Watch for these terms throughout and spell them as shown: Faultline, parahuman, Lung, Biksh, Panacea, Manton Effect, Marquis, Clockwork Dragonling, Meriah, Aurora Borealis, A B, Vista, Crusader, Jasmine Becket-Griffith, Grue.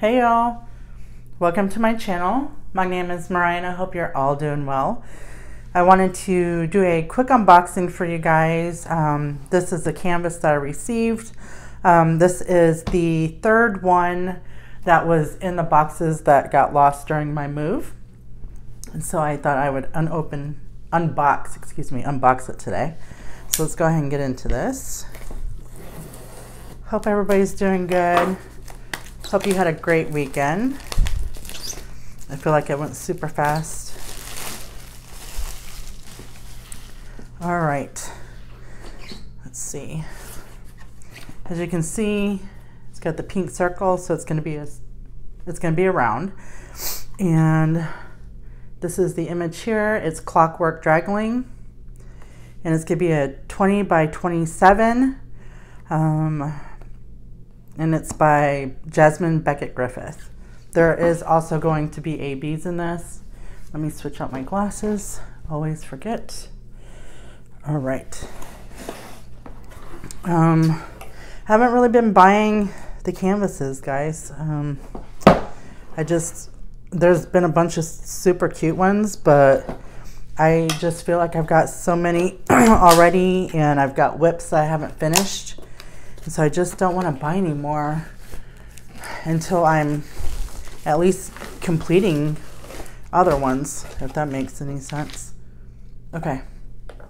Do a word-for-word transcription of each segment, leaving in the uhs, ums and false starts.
Hey y'all, welcome to my channel. My name is Mariah and I hope you're all doing well. I wanted to do a quick unboxing for you guys. Um, this is the canvas that I received. Um, this is the third one that was in the boxes that got lost during my move. And so I thought I would unopen, unbox, excuse me, unbox it today. So let's go ahead and get into this. Hope everybody's doing good. Hope you had a great weekend. I feel like it went super fast. All right, let's see. As you can see, it's got the pink circle, so it's going to be a, it's going to be a round. And this is the image here. It's Clockwork Dragonling, and it's going to be a twenty by twenty-seven. Um, and it's by Jasmine Becket-Griffith. There is also going to be A Bs in this. Let me switch out my glasses, always forget. All right. Um, I haven't really been buying the canvases, guys. Um, I just, there's been a bunch of super cute ones, but I just feel like I've got so many already, and I've got whips that I haven't finished. So I just don't want to buy any more until I'm at least completing other ones, if that makes any sense. Okay, so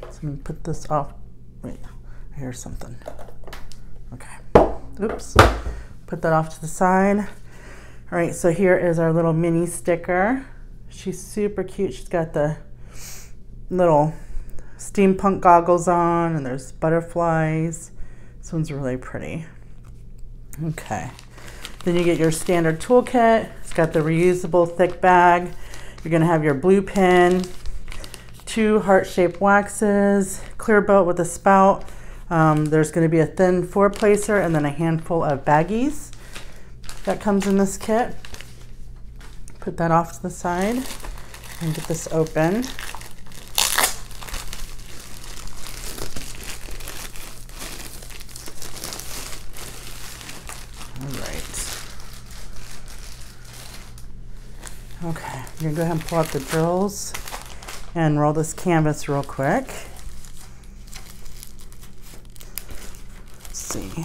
I'm going to put this off. Wait, I hear something. Okay, oops, put that off to the side. All right, so here is our little mini sticker. She's super cute. She's got the little steampunk goggles on, and there's butterflies. This one's really pretty. Okay. Then you get your standard toolkit. It's got the reusable thick bag. You're gonna have your blue pen, two heart-shaped waxes, clear boat with a spout. Um, there's gonna be a thin four placer and then a handful of baggies that comes in this kit. Put that off to the side and get this open. Okay, I'm gonna go ahead and pull out the drills and roll this canvas real quick. Let's see.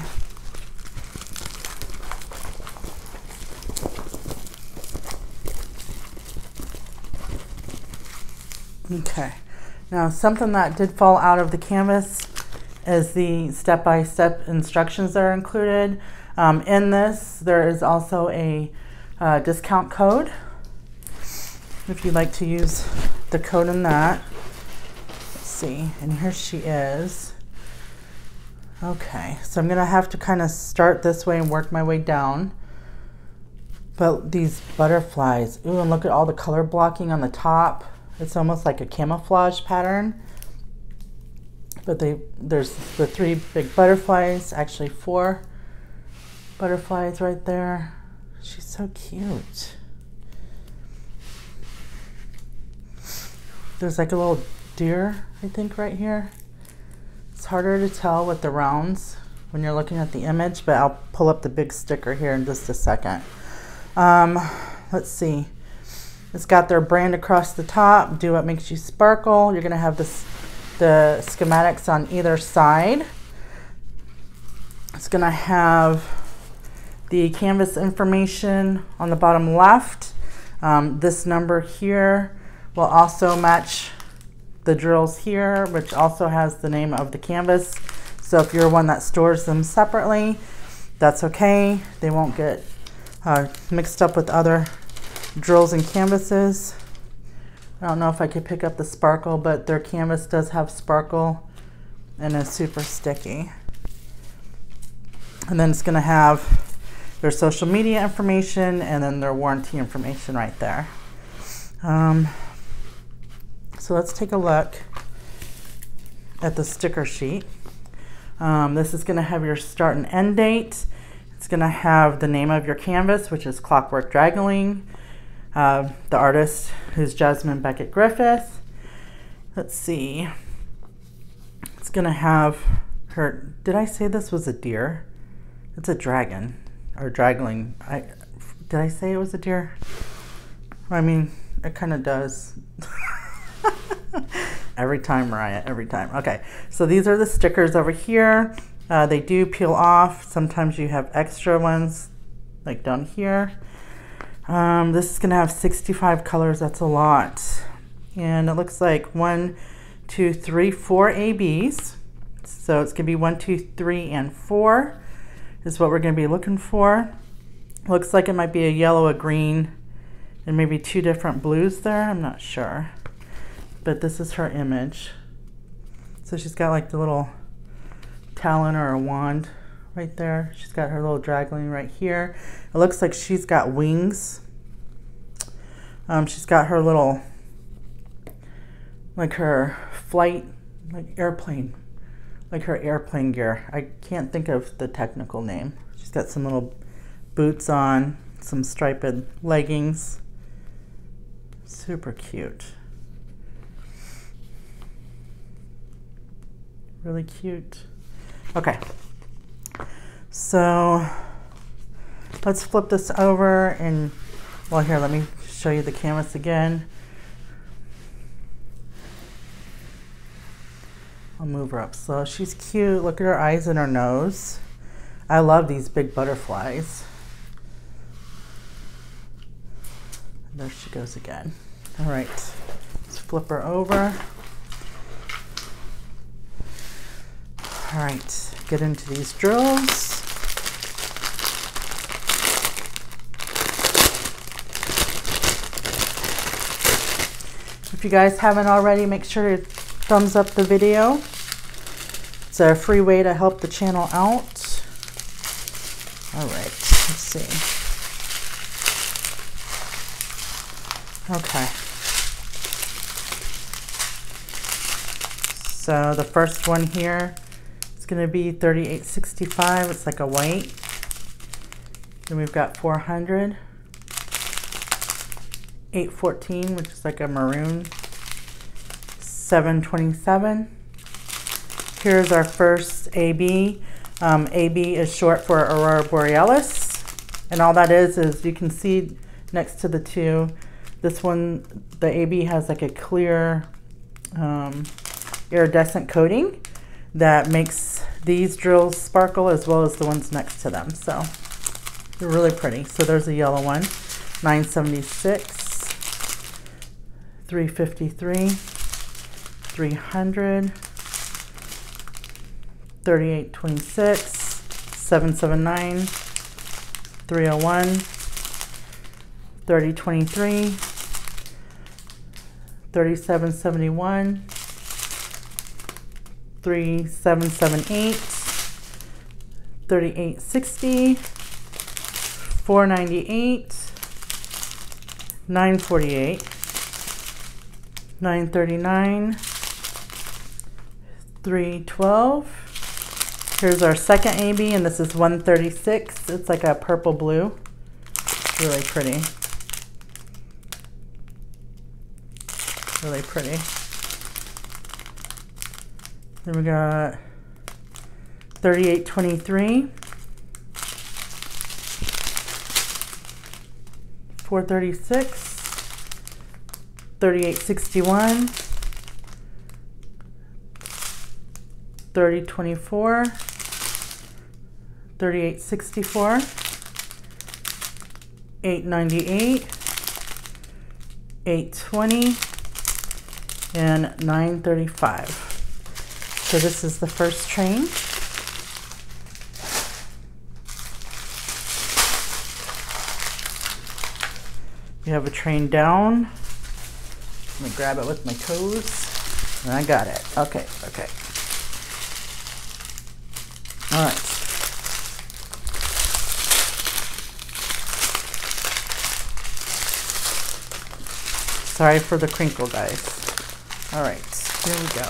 Okay, now something that did fall out of the canvas is the step-by-step instructions that are included. Um, in this, there is also a uh, discount code. If you'd like to use the code in that. Let's see, and here she is. Okay, so I'm gonna have to kind of start this way and work my way down. But these butterflies, ooh, and look at all the color blocking on the top. It's almost like a camouflage pattern. But they, there's the three big butterflies, actually four butterflies right there. She's so cute. There's like a little deer, I think, right here. It's harder to tell with the rounds when you're looking at the image, but I'll pull up the big sticker here in just a second. Um, let's see. It's got their brand across the top. Do what makes you sparkle. You're gonna have this, the schematics on either side. It's gonna have the canvas information on the bottom left. Um, this number here will also match the drills here, which also has the name of the canvas. So if you're one that stores them separately, that's okay. They won't get uh, mixed up with other drills and canvases. I don't know if I could pick up the sparkle, but their canvas does have sparkle and is super sticky. And then it's gonna have their social media information and then their warranty information right there. Um, So let's take a look at the sticker sheet. Um, this is gonna have your start and end date. It's gonna have the name of your canvas, which is Clockwork Dragonling. Uh, the artist is Jasmine Becket-Griffith. Let's see. It's gonna have her, did I say this was a deer? It's a dragon. or Dragonling. I did I say it was a deer? I mean, it kind of does. Every time, Mariah, every time. Okay, so these are the stickers over here. Uh, they do peel off. Sometimes you have extra ones, like down here. Um, this is gonna have sixty-five colors, that's a lot. And it looks like one, two, three, four A Bs. So it's gonna be one, two, three, and four is what we're gonna be looking for. Looks like it might be a yellow, a green, and maybe two different blues there, I'm not sure. But this is her image. So she's got like the little talon or a wand right there. She's got her little dragling right here. It looks like she's got wings. Um, she's got her little, like her flight, like airplane, like her airplane gear. I can't think of the technical name. She's got some little boots on, some striped leggings. Super cute. Really cute. Okay. So let's flip this over and, well, here, let me show you the canvas again. I'll move her up. So she's cute. Look at her eyes and her nose. I love these big butterflies. And there she goes again. All right, let's flip her over. All right, get into these drills. If you guys haven't already, make sure to thumbs up the video. It's a free way to help the channel out. All right, let's see. Okay. So the first one here, going to be thirty-eight sixty-five. It's like a white. Then we've got four hundred, eight fourteen, which is like a maroon, seven twenty-seven. Here's our first A B. Um, A B is short for Aurora Borealis, and all that is is you can see next to the two. This one, the A B has like a clear um, iridescent coating that makes these drills sparkle as well as the ones next to them. So they're really pretty. So there's a yellow one, nine seventy-six, three fifty-three, three hundred, thirty-eight twenty-six, seven seventy-nine, three oh one, thirty twenty-three, thirty-seven seventy-one, three seven seven eight, thirty-eight sixty, four ninety-eight, nine forty-eight, nine thirty-nine, three twelve. Here's our second A B, and this is one thirty-six. It's like a purple blue. Really pretty. Really pretty. Then we got thirty-eight twenty-three, four thirty-six, thirty-eight sixty-one, thirty twenty-four, thirty-eight sixty-four, eight ninety-eight, eight twenty, and nine thirty-five. So this is the first train. You have a train down. I'm gonna grab it with my toes. And I got it. Okay, okay. All right. Sorry for the crinkle, guys. All right, here we go.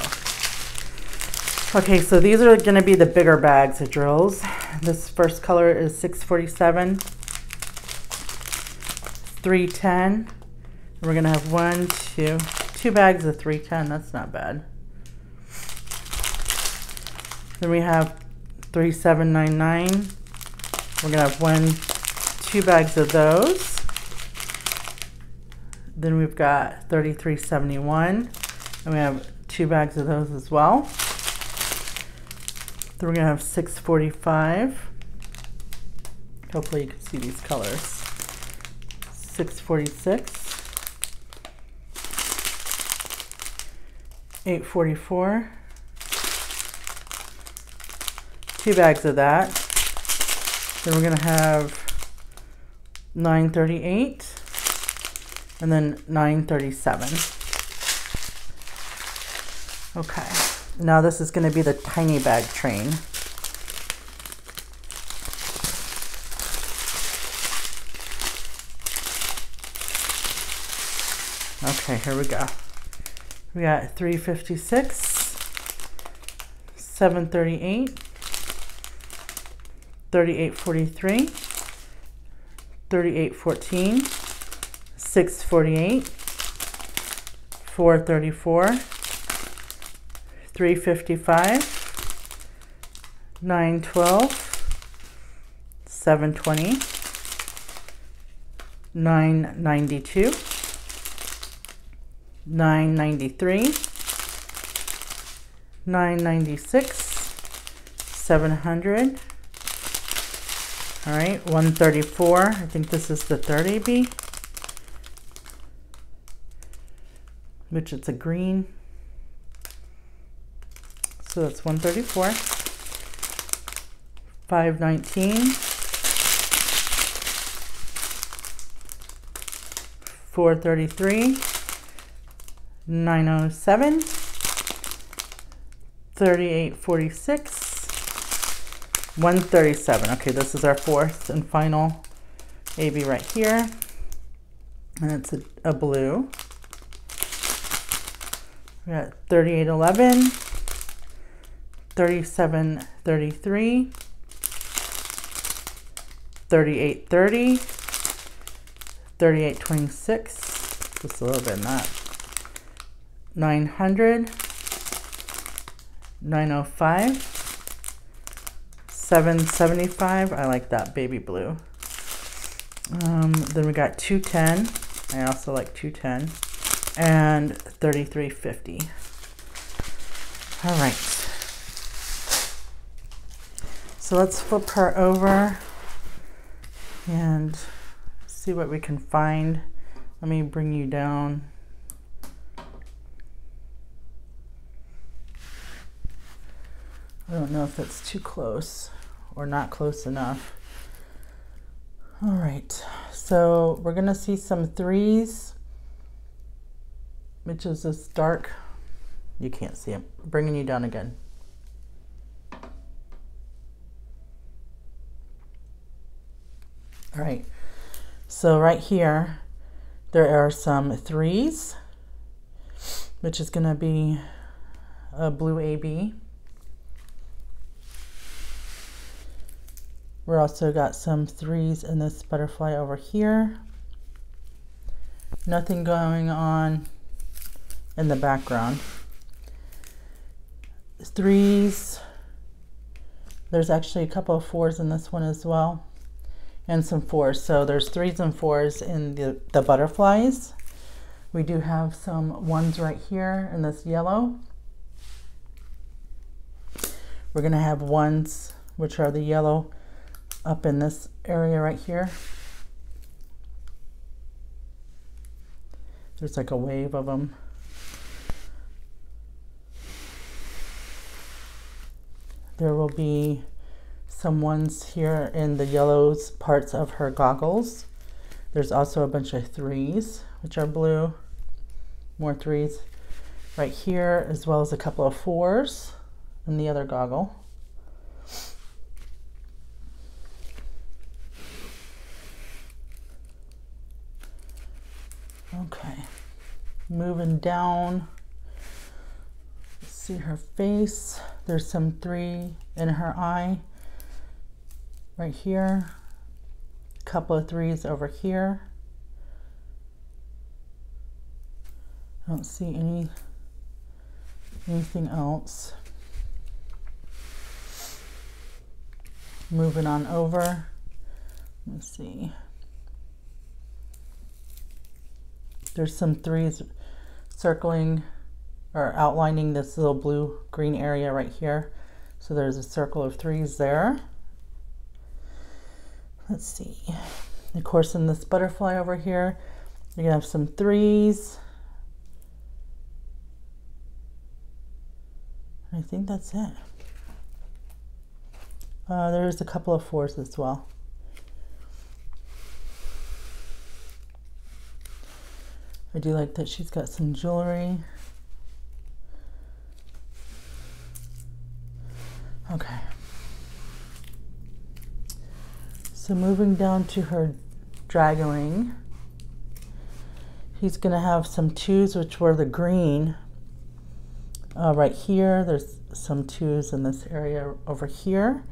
Okay, so these are going to be the bigger bags of drills. This first color is six forty-seven, three ten. And we're going to have one, two, two bags of three ten. That's not bad. Then we have three seven ninety-nine, We're going to have one, two bags of those. Then we've got thirty-three seventy-one, and we have two bags of those as well. Then we're going to have six forty-five. Hopefully you can see these colors. six forty-six. eight forty-four. Two bags of that. Then we're going to have nine thirty-eight and then nine thirty-seven. Okay, now this is going to be the tiny bag train. Okay, here we go. We got three fifty-six, seven thirty-eight, thirty-eight forty-three, thirty-eight fourteen, six forty-eight, four thirty-four, three fifty-five, nine twelve, seven twenty, nine ninety-two, nine ninety-three, nine ninety-six, seven hundred. All right, one thirty-four. I think this is the thirty B, which it's a green. So that's one thirty-four. five nineteen. four thirty-three. nine oh seven. thirty-eight forty-six. one thirty-seven. Okay, this is our fourth and final A B right here, and it's a, a blue. We got thirty-eight eleven, thirty-seven thirty-three, thirty-eight thirty, thirty-eight twenty-six, just a little bit in that, nine hundred, nine oh five, seven seventy-five. I like that baby blue. Um, then we got two ten. I also like two ten. And thirty-three fifty. All right. So let's flip her over and see what we can find. Let me bring you down. I don't know if that's too close or not close enough. All right, so we're gonna see some threes, which is this dark. You can't see it. Bringing you down again. All right, so right here, there are some threes, which is gonna be a blue A B. We're also got some threes in this butterfly over here. Nothing going on in the background. Threes. There's actually a couple of fours in this one as well, and some fours. So there's threes and fours in the, the butterflies. We do have some ones right here in this yellow. We're gonna have ones, which are the yellow, up in this area right here. There's like a wave of them. There will be some ones here in the yellows parts of her goggles. There's also a bunch of threes, which are blue, more threes right here, as well as a couple of fours in the other goggle. Okay, moving down. Let's see her face. There's some three in her eye right here. A couple of threes over here. I don't see any anything else. Moving on over. Let's see. There's some threes circling or outlining this little blue green area right here. So there's a circle of threes there. Let's see. Of course, in this butterfly over here, you're gonna have some threes. I think that's it. Uh, there's a couple of fours as well. I do like that she's got some jewelry. Okay. So moving down to her dragonling, he's going to have some twos, which were the green. Uh, right here, there's some twos in this area over here.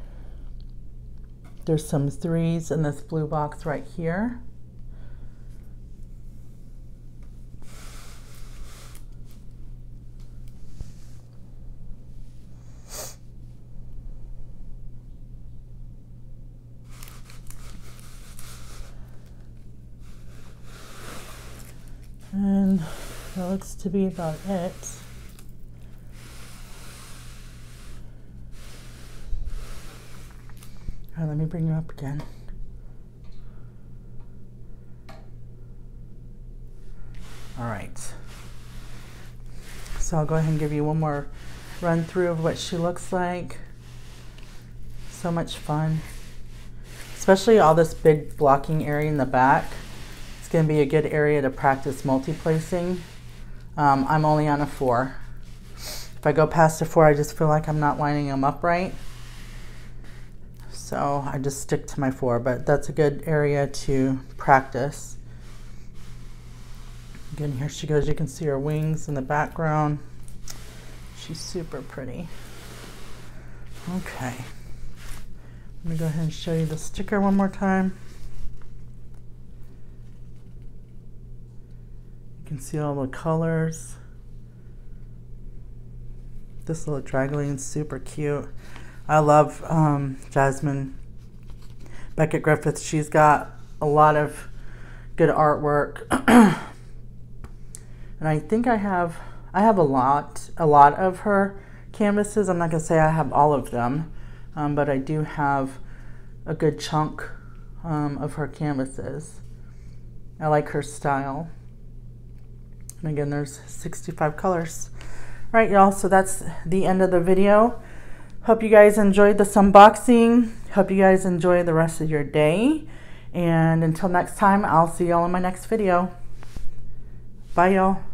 There's some threes in this blue box right here. And that looks to be about it. All right, let me bring you up again. All right. So I'll go ahead and give you one more run through of what she looks like. So much fun, especially all this big blocking area in the back. It's going to be a good area to practice multi-placing. Um, I'm only on a four. If I go past a four, I just feel like I'm not lining them up right. So I just stick to my four, but that's a good area to practice. Again, here she goes. You can see her wings in the background. She's super pretty. Okay. Let me go ahead and show you the sticker one more time. You can see all the colors. This little dragonling is super cute. I love um, Jasmine Becket-Griffith. She's got a lot of good artwork. And I think I have, I have a lot, a lot of her canvases. I'm not gonna say I have all of them, um, but I do have a good chunk um, of her canvases. I like her style. And again, there's sixty-five colors. All right, y'all, so that's the end of the video. Hope you guys enjoyed this unboxing. Hope you guys enjoy the rest of your day. And until next time, I'll see y'all in my next video. Bye, y'all.